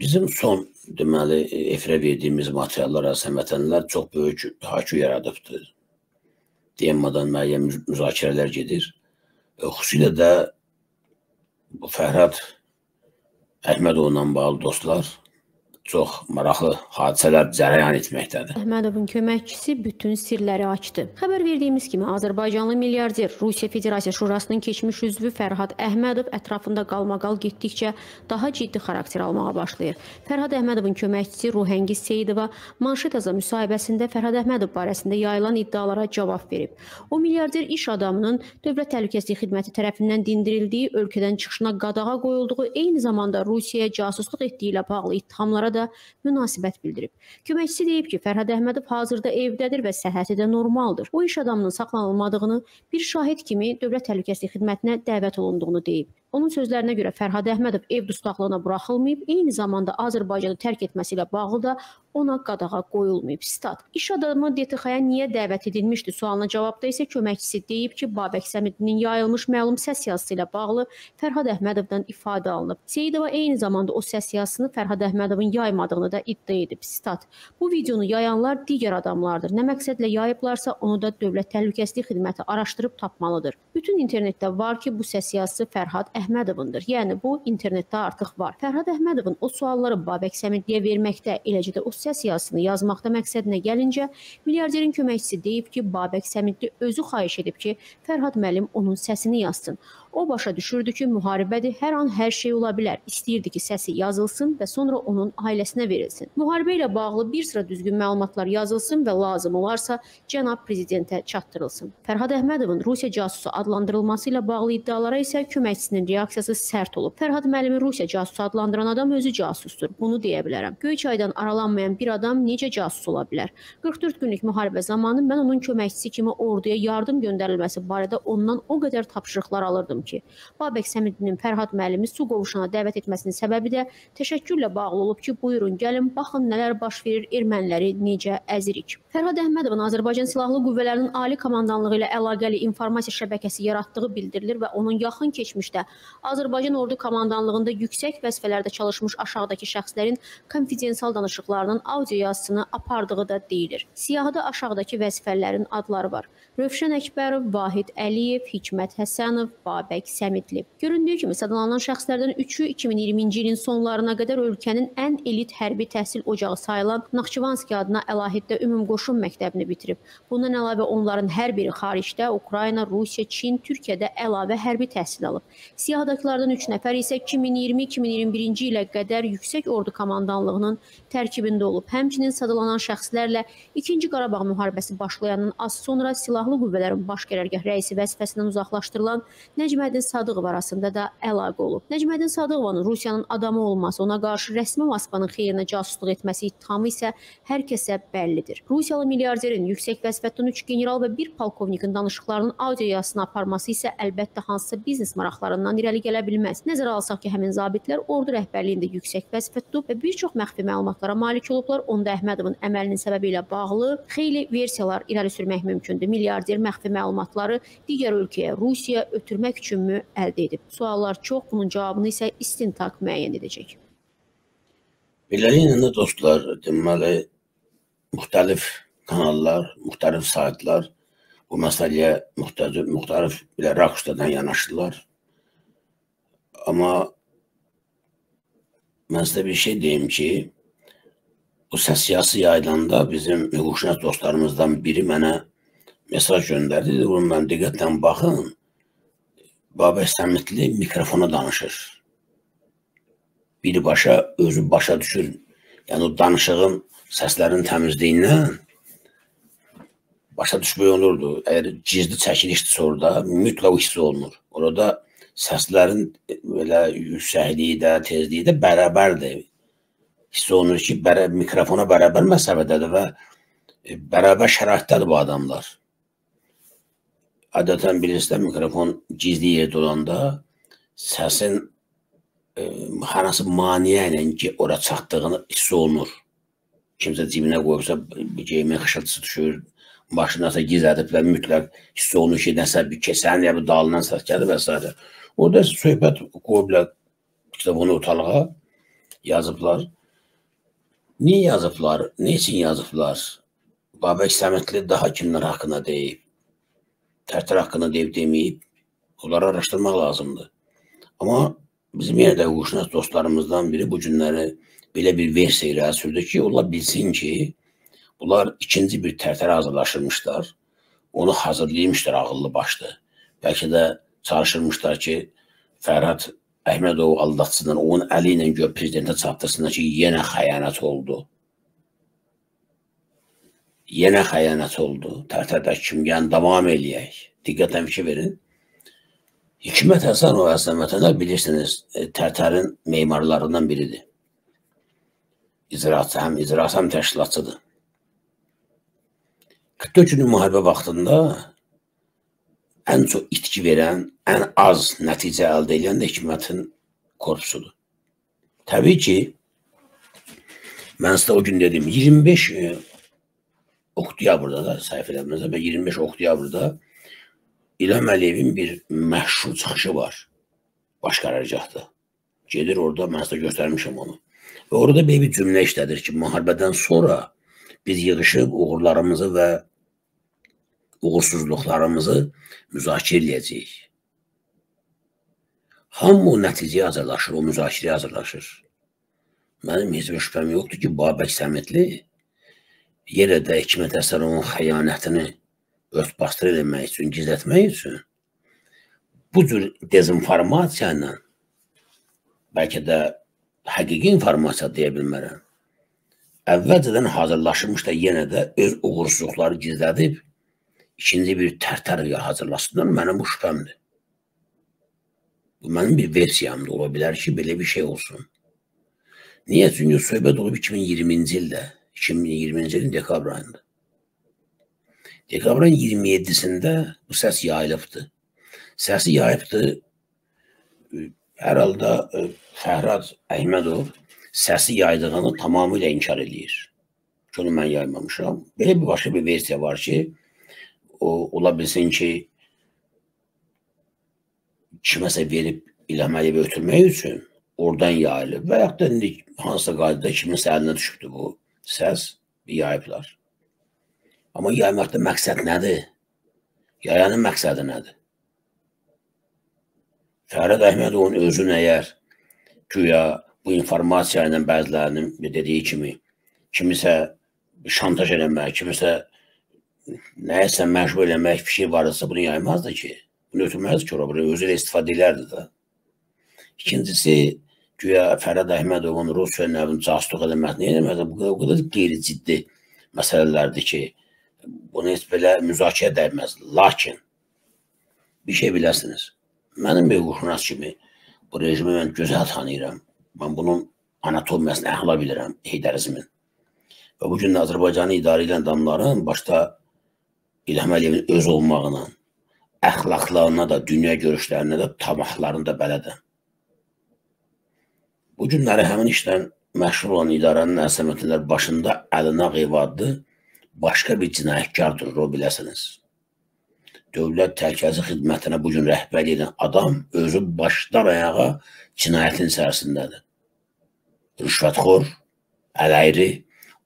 Bizim son deməli efirə verdiyimiz materiallar arasında vətənlər çox böyük haqqı yaradıbdır. Deyəmədən müəyyən müzakirələr gedir. Xüsusilə də bu Fərhad Əhmədovla bağlı dostlar çox maraqlı hadisələr cərəyan etməkdədir. Əhmədovun köməkçisi bütün sirləri açdı. Xəbər verdiyimiz kimi Azərbaycanlı milyarder Rusiya Federasiya Şurasının keçmiş üzvü Fərhad Əhmədov ətrafında qalmaqal getdikcə daha ciddi xarakter almağa başlayır. Fərhad Əhmədovun köməkçisi Ruhəngiz Seyidova Manşet Azə müsahibəsində Fərhad Əhmədov barəsində yayılan iddialara cavab verib. O milyarder iş adamının Dövlət Təhlükəsizlik Xidməti tərəfindən dindirildiyi, ölkədən çıxışına qadağa qoyulduğu, eyni zamanda Rusiyaya casusluq etdiyi ilə bağlı ittihamlara da münasibət bildirib. Köməkçisi deyib ki, Fərhad Əhmədov hazırda evdədir və səhhəti də normaldır. O iş adamının saxlanılmadığını, bir şahid kimi Dövlət Təhlükəsizlik Xidmətinə dəvət olunduğunu deyib. Onun sözlərinə görə Fərhad Əhmədov ev dustaqlığına buraxılmayıb, eyni zamanda Azərbaycanı tərk etməsi ilə bağlı da ona qadağa qoyulmayıb. Stat. İş adamı DTX-ya niyə dəvət edilmişdi sualına cavabda isə köməkçisi deyib ki, Babək Səmidlinin yayılmış məlum səs yazısı ilə bağlı Fərhad Əhmədovdan ifadə alınıb. Seyidova eyni zamanda o səs yazısını Fərhad Əhmədovun yaymadığını da iddia edib. Stat. Bu videonu yayanlar digər adamlardır. Nə məqsədlə yayıblarsa onu da Dövlət Təhlükəsizlik Xidməti araşdırıb tapmalıdır. Bütün internetdə var ki, bu səs yazısı Fərhad Əhmədovundur. Yəni bu internetdə artıq var. Fərhad Əhmədovun o sualları Babək Səmidliyə verməkdə, eləcə də o səs yazısını yazmaqda məqsədinə gəlincə, milyarderin köməkçisi deyib ki, Babək Səmidli özü xahiş edib ki, Fərhad müəllim onun səsini yazsın. O başa düşürdü ki, müharibədir, hər an hər şey ola bilər. İstəyirdi ki, səsi yazılsın və sonra onun ailəsinə verilsin. Müharibə ilə bağlı bir sıra düzgün məlumatlar yazılsın və lazım olarsa cənab prezidentə çatdırılsın. Fərhad Əhmədovun Rusiya casusu adlandırılması ilə bağlı iddialara isə köməkçisinin reaksiyası sərt olub. Fərhad müəllimi Rusiya casusu adlandıran adam özü casusdur. Bunu deyə bilərəm. Göyçaydan aralanmayan bir adam necə casus ola bilər? 44 günlük müharibə zamanı mən onun köməkçisi kimi orduya yardım göndərilməsi barədə ondan o qədər tapşırıqlar alırdım ki, Babək Səmidlinin Fərhad müəllimi su qovuşana dəvət etməsinin səbəbi də təşəkkürlə bağlı olub ki, buyurun gəlin, baxın nələr baş verir, erməniləri necə əzirik. Fərhad Əhmədovun Azərbaycan Silahlı Qüvvələrinin Ali Komandanlığı ilə əlaqəli informasiya şəbəkəsi yaratdığı bildirilir və onun yaxın keçmişdə Azərbaycan Ordu Komandanlığında yüksək vəzifələrdə çalışmış aşağıdakı şəxslərin konfidensial danışıqlarının audio yazısını apardığı da deyilir. Siyahıda aşağıdakı vəzifələrin adları var. Rövşən Əkbərov, Vahid Əliyev, Hikmət Həsənov, Babək Səmidli. Göründüyü kimi sadalanan şəxslərdən üçü 2020-ci ilin sonlarına qədər ölkənin ən elit hərbi təhsil ocağı sayılan Naxçıvanski adına əlahiddə Ümum Qoşun Məktəbini bitirib. Bundan əlavə onların hər biri xaricdə, Ukrayna, Rusiya, Çin, Türkiyədə əlavə hərbi təhsil alıb. Siyahıdakilardan 3 nəfər isə 2020-2021-ci ilə qədər Yüksək Ordu Komandanlığının tərkibində olub. Həmçinin sadalanan şəxslərlə 2-ci Qarabağ müharibəsi başlayanın az sonra Silahlı Qüvvələrin Baş Qərargah rəisi vəzifəsindən uzaqlaşdırılan Nəcməddin Sadıqov arasında da əlaqə olub. Nəcməddin Sadıqovanın Rusiyanın adamı olması, ona qarşı rəsmi Moskvanın xeyrinə casusluq etməsi ittihamı isə hər kəsə bəllidir. Rusiyalı milyarderin yüksək vəzifətdən 3 general və 1 polkovnikin danışıqlarının audio yazısını aparması isə əlbəttə hansısa biznes maraqlarından irəli gələ bilməz. Nəzərə alsaq ki, həmin zabitlər ordu rəhbərliyində yüksək vəzifə tutub və bir çox məxfi məlumatlara malik olublar. Onda Əhmədovun əməlinin səbəbi ilə bağlı xeyli versiyalar irəli sürmək mümkündür. Milyarder məxfi məlumatları digər ölkəyə, Rusiyaya ötürmək üçünmü əldə edib? Suallar çox, bunun cavabını isə istintaq müəyyən edəcək. Beləliklə dostlar, deməli, müxtəlif kanallar, müxtəlif saytlar bu məsələyə müxtəlif belə rəqslərdən yanaşdılar. Amma mən sizə bir şey deyim ki, bu səs yazısı yayılanda bizim hüquqşünas dostlarımızdan biri mənə mesaj göndərdi. Bunu mən diqqətlə baxın, Babək Səmidli mikrofona danışır. Birbaşa özü başa düşür. Yəni o danışığın, səslərin təmizliyindən başa düşmək olurdu. Əgər gizli çəkilişdirsə orada mütləq hiss olunur. Orada səslərin yüksəkliyi də, tezliyi də bərabərdir. Hiss olunur ki, mikrofona bərabər məsafədədir və bərabər şəraitdədir bu adamlar. Adətən bilirsiniz, mikrofon gizli yerdə olanda səsin hər hansı maniyə ilə ki, ora çatdığını hiss olunur. Kimsə cibinə qoyubsa, geyimin xışıltısı düşür, başınasa gizlədiblər, mütləq hiss olunur ki, nəsə bir kəsən, ya bir dalınan səs gəlir və s. Orada söhbət qoyublar kitabını ortalığa, yazıblar. Niye yazıblar? Niçin yazıblar? Babək Səmidli daha kimler hakkında deyib? Tərtər hakkında deyib demeyib. Onları araşdırmaq lazımdır. Ama bizim yerdə hüquqşünas dostlarımızdan biri bu günləri belə bir versiya ilə sürdü ki, onlar bilsin ki, bunlar ikinci bir Tərtərə hazırlaşırmışlar. Onu hazırlaymışlar ağıllı başlı. Belki de çalışırmışlar ki, Fərhad Əhmədov aldatsınlar, onun əli ilə gör prezidentə çatdırsınlar ki, yenə xəyanət oldu. Yenə xəyanət oldu. Tərtərdəki kimgən davam eləyək. Diqqətlə fikir verin. Hikmət Həsənov əzəmətlər bilirsiniz, Tərtərin memarlarından biridir. İcraçı, həm təşkilatçıdır. 44 günlük müharibə vaxtında ən çox itki verən, ən az nəticə əldə edən də hikmətin korpusudur. Təbii ki, mən sizə o gün dedim, 25 oktyabrda da, səhv eləmirəm, 25 oktyabrda İlham Əliyevin bir məşhur çıxışı var, baş qərargahda. Gedir orada, mən sizə göstərmişim onu. Və orada bir cümlə işlədir ki, müharibədən sonra biz yığışıb uğurlarımızı və uğursuzluqlarımızı müzakirə eləyəcəyik. Hamı o nəticəyə hazırlaşır, o müzakirəyə hazırlaşır. Mənim heç bir şübhəm yoxdur ki, Babək Səmidli yenə də Hikmət Həsənovun xəyanətini örtbasdır eləmək üçün, gizlətmək üçün bu cür dezinformasiyayla, bəlkə də həqiqi informasiya deyə bilmərəm, əvvəlcədən hazırlaşmış da yenə də öz uğursuzluqları gizlədib, İkinci bir Tərtərə hazırlasınlar, mənim bu şübhəmdir. Bu mənim bir versiyamdır, ola bilər ki, belə bir şey olsun. Niyə? Çünki söhbət olub 2020-ci ildə, 2020-ci ilin dekabr ayında. Dekabrın 27-sində bu səs yayılıbdır. Səsi yayıbdır, hər halda Fərhad Əhmədov səsi yaydığını tamamilə inkar edir. Ki, onu mən yaymamışam. Belə bir başqa bir versiya var ki, ola bilsin ki, kiməsə verib İlham Əliyevə ötürmək üçün oradan yayılıb və yaxud da indi hansısa qaydada kiminsə əlinə düşübdür bu səs, yayıblar. Amma yaymaqda məqsəd nədir? Yayanın məqsədi nədir? Fərhad Əhmədovun özünü əgər güya bu informasiya ilə bəzilərinin dediyi kimi kimisə şantaj eləmək, kimisə nəyəsə məcbur eləmək bir şey varsa bunu yaymazdı ki. Bunu ötürməzdi ki, özü ilə istifadə edərdi də. İkincisi, güya Fərhad Əhmədovun Rusiya növünün casusluq eləməsini eləməzdi. Bu qədər qeyri-ciddi məsələlərdir ki, bunu heç belə müzakirə dəyməzdi. Lakin, bir şey biləsiniz, mənim bir hüquqşünas kimi bu rejimi mən gözəl tanıyıram. Mən bunun anatomiyasını əxla bilirəm, Heydarizmin. Və bugün də Azərbaycanı idarə edən adamların başda İlham Əliyevin öz olmağına, əxlaqlarına da, dünya görüşlərinə də, tamahlarına da bələdən. Bu günləri həmin işlə məşğul olan idarənin əzəmətlər başında əlinə qeyvadlı başqa bir cinayətkar durur, o biləsiniz. Dövlət Təhlükəsizlik Xidmətinə bugün rəhbərlik edən adam özü başdan ayağa cinayətin içərisindədir. Rüşvətxor, ələyri,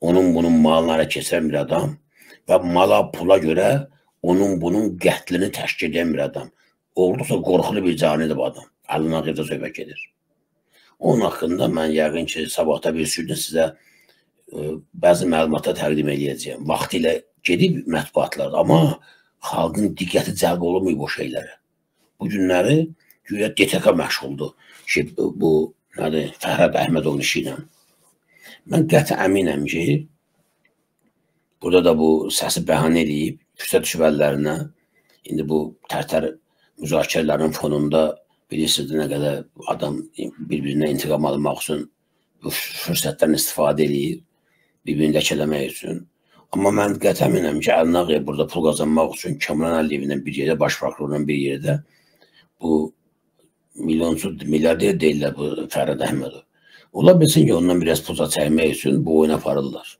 onun bunun mallara keçirən bir adam, və mala, pula görə onun bunun qətlini təşkil edən bir adam. Olduqsa qorxulu bir canidir bu adam. Əlinə qeyvdə söhbət gedir. Onun haqqında mən yəqin ki, sabahda bir sürü sizə bəzi məlumatlar təqdim edəcəyəm. Vaxtı ilə gedib mətbuatlarda, amma xalqın diqqəti cəlb olunmuyor bu şeylərə. Bu günləri güya DTK məşğuldur ki, bu Fərhad Əhmədovun işi ilə. Mən qəti əminəm ki, burada da bu səsi bəhanə eləyib, fürsət şübhəlilərinə, indi bu Tərtər müzakirələrinin fonunda bilirsiniz nə qədər adam bir-birinə intiqam almaq üçün bu fürsətdən istifadə eləyir, bir-birini ləkələmək üçün. Amma mən qəti əminəm ki, Əli Ağayev burada pul qazanmaq üçün Kamran Əliyevlə bir yerdə, baş prokurorla bir yerdə bu milyarder deyirlər bu Fərhad Əhmədov. Ola bilsin ki, ondan biraz pulca çəkmək üçün bu oyuna aparırlar.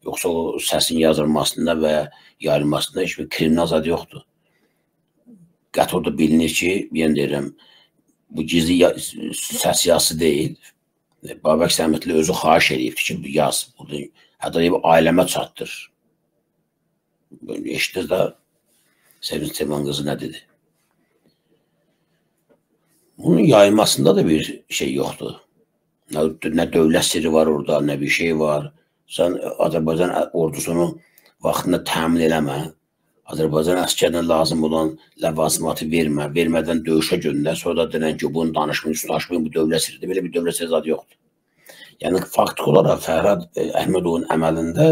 Yoxsa o səsin yazılmasında və yayılmasında heç bir kriminal zad yoxdur. Qəti orada bilinir ki, yenə deyirəm, bu gizli səs yazısı deyil, Babək Səmidli özü xahiş edibdi ki, bu yaz, hətta deyib, ailəmə çatdır. Eşitdiniz də, Sevinc Təmangızı nə dedi? Bunun yayılmasında da bir şey yoxdur. Nə dövlət sirri var orada, nə bir şey var. Sən Azərbaycan ordusunu vaxtında təmin eləmə. Azərbaycan əskərinə lazım olan ləvazimatı vermə, vermədən döyüşə göndər, sonra da denən ki, bunu danışmayın, sulaşmayın, bu dövlət sirridir. Belə bir dövlət sirri zadı yoxdur. Yəni, faktik olaraq Fərhad Əhmədovun əməlində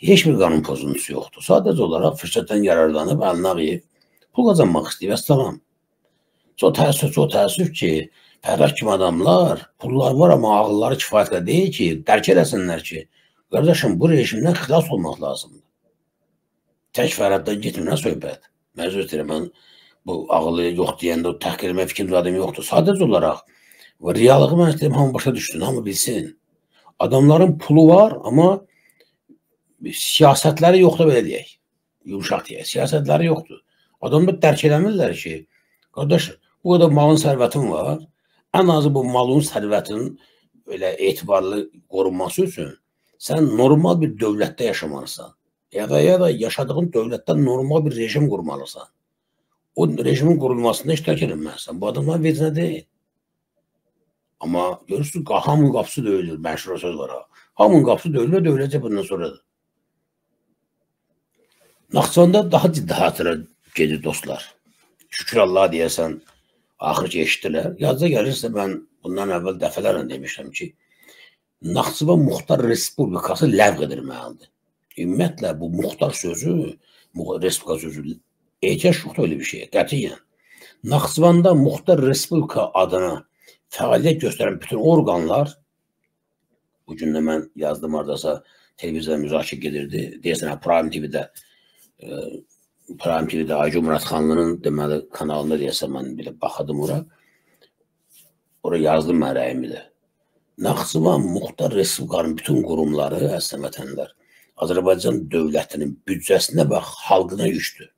heç bir qanun pozuntusu yoxdur. Sadəcə olaraq fürsətdən yararlanıb, əlinə ağıyıb, pul qazanmaq istəyib, əssalam. Çox təəssüf ki, Fərhad kimi adamlar, pullar var, amma ağılları kifayətlə deyil ki, dərk eləsinlər ki, qardaşım, bu rejimdən xilas olmaq lazımdır. Tək Fərhaddan getmirən söhbət. Məzur istəyirəm, mən bu ağılı yox deyəndə o təhqir etmə fikrim zadım yoxdur. Sadəcə olaraq, reallığı mən istəyirəm, hamı başa düşsün, hamı bilsin. Adamların pulu var, amma siyasətləri yoxdur, belə deyək. Yumuşaq deyək, siyasətləri yoxdur. Adamlar dərk eləmirlər ki, qardaş, bu qədər malın sərvətin var, ən azı bu malın sərvətinin etibarlı qorunması üçün sən normal bir dövlətdə yaşamalısın. Ya da yaşadığın dövlətdən normal bir rejim qurmalısan. O rejimin qurulmasında iştirak edilməlisən. Bu adamların vecinə deyil. Amma görürsünüz ki, hamının qapısı döyülür, məşhur söz var. Hamının qapısı döyülür və döyüləcək bundan sonradır. Naxçıvanda daha ciddi hatıra gedir dostlar. Şükür Allah deyəsən, axır ki, eşitdilər. Yazda gəlirsə, mən bundan əvvəl dəfələrlə demişəm ki, Naxçıvan Muxtar Respublikası ləğv edilməlidir. Ümumiyyətlə, bu muxtar sözü, respublika sözü, ehtiyac yoxdur öyle bir şey, qətiyyən. Naxçıvanda Muxtar Respublika adına fəaliyyət göstərən bütün orqanlar, bugün də mən yazdım aradasa, televiziyada müzakirə gedirdi, deyəsən, Prime TV-də Hacı Muratxanlının deməli kanalında deyəsən, mən belə baxadım ora yazdım mən rəyimi də. Naxçıvan Muxtar Respublikanın bütün qurumları, əslən vətənlər, Azərbaycan dövlətinin büdcəsinə və xalqına yükdür.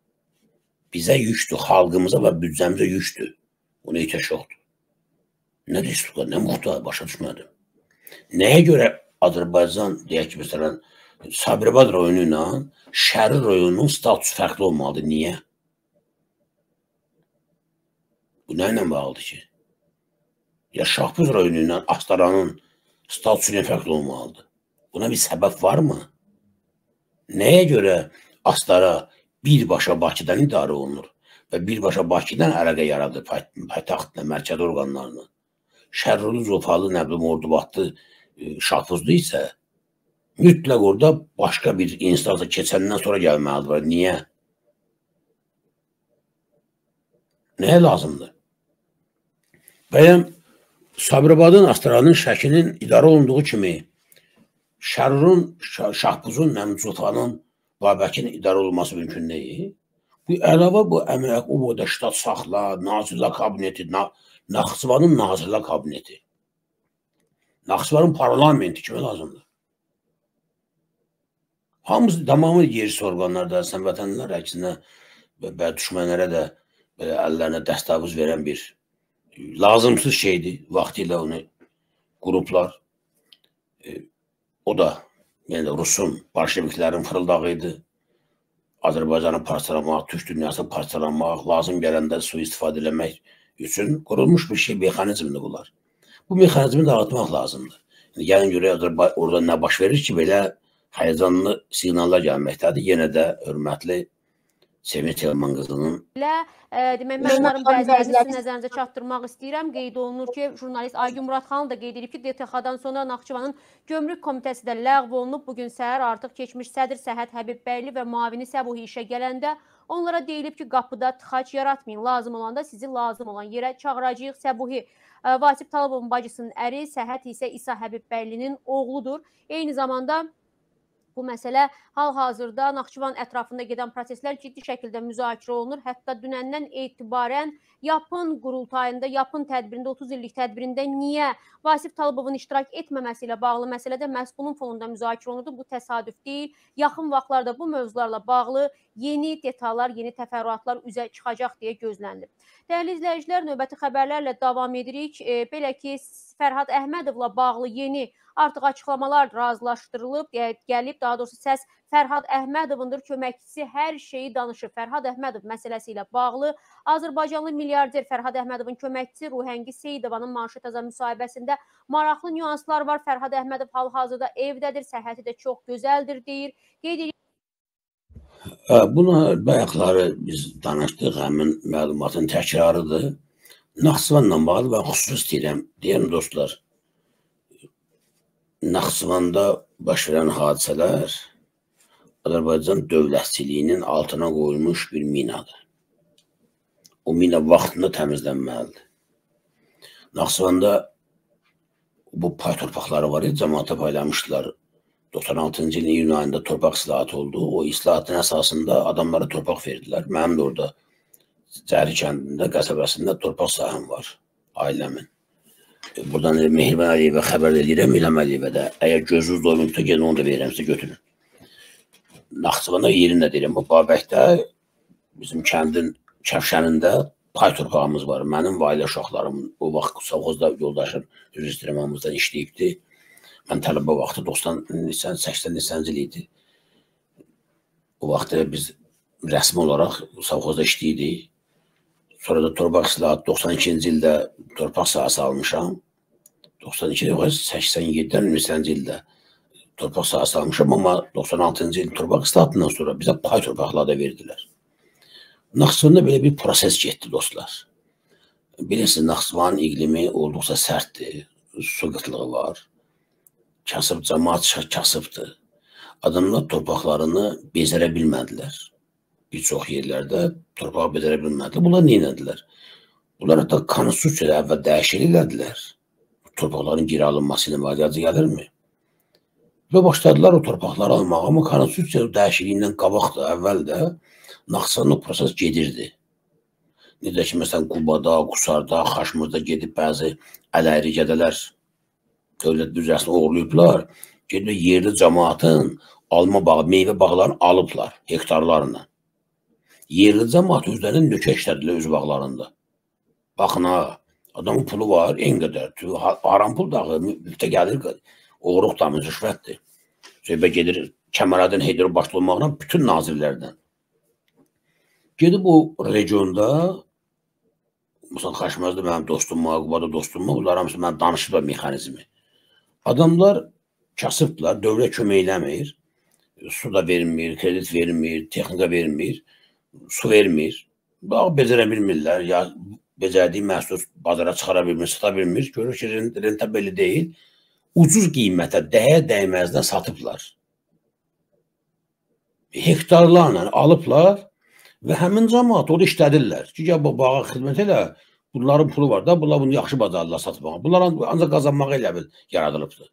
Bizə yükdür, xalqımıza və büdcəmizə yükdür. Ona etə şoxdur. Nə respublika, nə muxtar, başa düşmədim. Nəyə görə Azərbaycan, deyək ki, məsələn, Sabirabad rayonu ilə Şəri rayonunun statusu fərqli olmalıdır? Niyə? Bu nə ilə bağlıdır ki? Ya Şahbuz rayonu ilə Astaranın statusu ilə fərqli olmalıdır? Buna bir səbəb varmı? Nəyə görə Astara birbaşa Bakıdan idarə olunur və birbaşa Bakıdan əlaqə yaradır paytaxtla, mərkəzi orqanlarla? Şərrulu, Zofalı, Nəblim, Ordubatlı, Şahbuzlu isə mütləq orada başqa bir instansa keçəndən sonra gəlməlidir. Niyə? Nəyə lazımdır? Bəyəm, Sabirabadın, Astaranın, Şəkinin idarə olunduğu kimi Şərrun, Şahbuzun, Nəmcutanın, Babəkin idarə olması mümkün deyil. Bu əlavə bu əmək, o boyda ştat saxla, Nazirlər Kabineti, Naxçıvanın Nazirlər Kabineti, Naxçıvanın parlamenti kimi lazımdır. Hamısı tamamı yerisi orqanlarda, sən vətənlər əksinə və düşmənlərə də əllərinə dəstəbuz verən bir lazımsız şeydir, vaxtı ilə onu qruplar. O da Rusun, Bolşeviklərin fırıldağı idi. Azərbaycanı parçalamaq, Türk dünyasını parçalamaq, lazım gələndə sui-istifadə eləmək üçün qurulmuş bir şey, mexanizmdir bunlar. Bu mexanizmi dağıtmaq lazımdır. Yəni görək, orada nə baş verir ki, belə həyəcanlı siqnallar gəlməkdədir. Yenə də hörmətli Sevinc Təmangızının... Demək, mən onların bəzilərini sizin nəzərinizə çatdırmaq istəyirəm. Qeyd olunur ki, jurnalist Ağım Muradxanlı da qeyd edib ki, DTX-dan sonra Naxçıvanın Gömrük Komitəsi də ləğv olunub. Bugün səhər artıq keçmiş sədr Səhəd Həbibbəyli və müavini Səbuhi işə gələndə onlara deyilib ki, qapıda tıxac yaratmayın. Lazım olanda sizi lazım olan yerə çağıracağıq. Səbuhi Vasif Talıbovun bacısının əri, Səhəd isə İsa Həbibbəylinin oğludur. Eyni zamanda bu məsələ hal-hazırda Naxçıvan ətrafında gedən proseslər ciddi şəkildə müzakirə olunur. Hətta dünəndən etibarən yapın qurultayında, yapın tədbirində, 30 illik tədbirində niyə Vasif Talıbovun iştirak etməməsi ilə bağlı məsələ də məhz bunun fonunda müzakirə olundu. Bu təsadüf deyil. Yaxın vaxtlarda bu mövzularla bağlı yeni detallar, yeni təfərrüatlar üzə çıxacaq deyə gözlənilir. Dəyərli izləyicilər, növbəti xəbərlərlə davam edirik. Belə ki, Fərhad Əhmədovla bağlı yeni artıq açıqlamalar razılaşdırılıb, gəlib, daha doğrusu səs Fərhad Əhmədovundur, köməkçisi hər şeyi danışır. Fərhad Əhmədov məsələsi ilə bağlı Azərbaycanlı milyarder Fərhad Əhmədovun köməkçisi Ruhəngiz Seyidovanın Manşet Azə müsahibəsində maraqlı nüanslar var. Fərhad Əhmədov hal-hazırda evdədir, səhhəti də çox gözəldir deyir. Buna bayaqları biz danışdıq, həmin məlumatın təkrarıdır. Naxçıvanla bağlı və xüsus deyirəm, dostlar. Naxçıvanda baş verən hadisələr Azərbaycan dövlətçiliyinin altına qoyulmuş bir minadır. O mina vaxtında təmizlənməlidir. Naxçıvanda bu pay torpaqları var ya, cəmaata paylamışdılar. 96-cı ilin iyun ayında torpaq islahatı oldu. O islahatın əsasında adamlara torpaq verdilər. Mənim də orada Cəri kəndində, qəsəbəsində torpaq sahəm var ailəmin. Buradan Mehriban Əliyevə xəbər edirəm, İlham Əliyevə də. Əgər gözünüz doymuqda gəlin, onu da verirəm, sizə götürün. Naxçıvana yerin də deyirəm, bu Babəkdə bizim kəndin Kəvşənində pay torpağımız var. Mənim və ailə uşaqlarımın o vaxt savxozda yoldaşım rejistrimamızdan işləyibdi. Mən tələbə vaxtı 80-90-ci il idi. O vaxtda biz rəsmi olaraq savxozda işləyirdik. Sonra da torpaq islahatı 92-ci ildə torpaq sahəsi almışam. 87-dən 20-ci ildə torpaq sahəsi almışam, amma 96-cı il torpaq islahatından sonra bizə pay torpaqları da verdilər. Naxçıvanda belə bir proses getdi, dostlar. Bilirsiniz, Naxçıvanın iqlimi olduqca sərtdir, su qıtlığı var, kasıb, cəmaat kasıbdır. Adamlar torpaqlarını bezərə bilmədilər. Bir çox yerlərdə torpağı bezərə bilmədilər. Bunlar nə edilər? Bunlar hətta konstitusiyada əvvəl dəyişiklik elədilər. Torpaqların geri alınması ilə müalicə gəlirmi? Və başladılar o torpaqları almağa, amma konstitusiya dəyişikliyindən qabaq da, əvvəl də Naxçıvanda o proses gedirdi. Necə ki, məsələn, Qubada, Qusarda, Xaçmırda gedib bəzi ələyri gədələr dövlət büdcəsini oğurlayıblar. Gedib yerli cəmaatın alma bağı, meyvə bağlarını alıblar hektarlarla. Yerli cəmaat özlərinin nökə işlədilər öz bağlarında. Baxın ha, adamın pulu var, en qədər. Haram pul dağı, müftə gəlir, oğruq damı, rüşvətdir. Söhbə gedir, Kəmərədən, Heydər başda olmaqla, bütün nazirlərdən. Gedib o regionda, məsələn, Xaçmazda mənim dostumma, Qubada dostumma, bunlar hamısı mən danışıblar mexanizmi. Adamlar kasıbdırlar, dövlət kömək eləmir, su da vermir, kredit vermir, texnika vermir. Su vermir, bağı bezərə bilmirlər, ya bezərdiyi məhsul bazara çıxara bilmir, sata bilmir, görür ki, rentabeli deyil, ucuz qiymətə, dəyər dəyməzdən satıblar. Hektarlarla alıblar və həmin cəmaat onu işlədirlər ki, ya bağa xidmət elə, bunların pulu var da, bunlar bunu yaxşı bacarırlar satmağa, bunlar ancaq qazanmağa elə bil yaradılıbdır.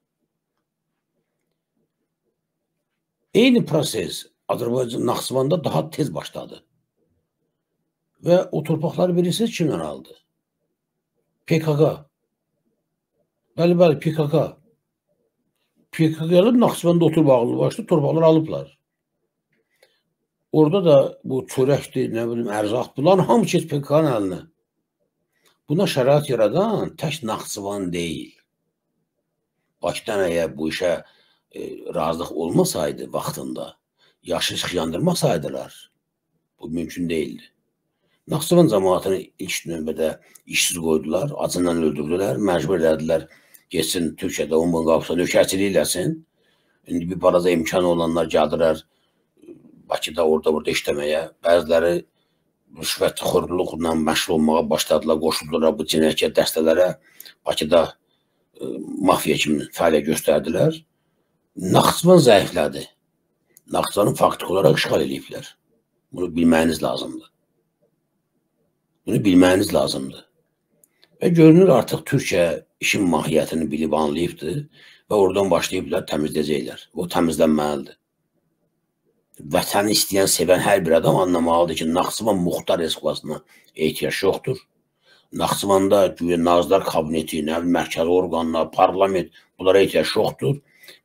Eyni proses Azərbaycan Naxçıvanda daha tez başladı və o torpaqları bilirsiniz kimdən aldı? PKK. Bəli, PKK. PKK'lı Naxçıvanda oturub ağlı başlı torpaqları alıblar. Orada da bu çörəkdir, nə bilim, ərzaq, bunların hamı keç PKK'nın əlinə. Buna şərait yaradan tək Naxçıvan deyil. Bakıdan əgər bu işə razılıq olmasaydı vaxtında, yaşı çıxyandırmaq saydılar. Bu mümkün deyildi. Naxçıvan cəmaatını ilk növbədə işsiz qoydular, acından öldürdülər, məcbur elədilər, geçsin Türkiyədə, onun qapısına nökərçilik eləsin. İndi bir baraza imkanı olanlar gəldirər Bakıda, orada-burada işləməyə. Bəziləri rüşvətli xorluqla məşğul olmağa başladılar, qoşuldular bu cinayətkar dəstələrə. Bakıda mafiya kimi fəaliyyət göstərdilər. Naxçıvan zəiflədi. Naxçıvanı faktik olaraq işğal eləyiblər. Bunu bilməyiniz lazımdır. Və görünür, artıq Türkiyə işin mahiyyətini bilib anlayıbdır və oradan başlayıblar, təmizləyəcəklər. O təmizlənməlidir. Vətəni istəyən, sevən hər bir adam anlamalıdır ki, Naxçıvan muxtar respublikasına ehtiyac yoxdur. Naxçıvanda Nazlar Kabineti, məhkəmə orqanları, parlament, bunlara ehtiyac yoxdur.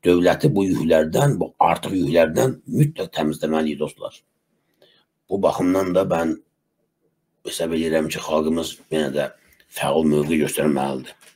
Dövləti bu yüklərdən, bu artıq yüklərdən mütləq təmizləməliyik dostlar. Bu baxımdan da mən hesab edirəm ki, xalqımız yenə də fəal mövqe göstərməlidir.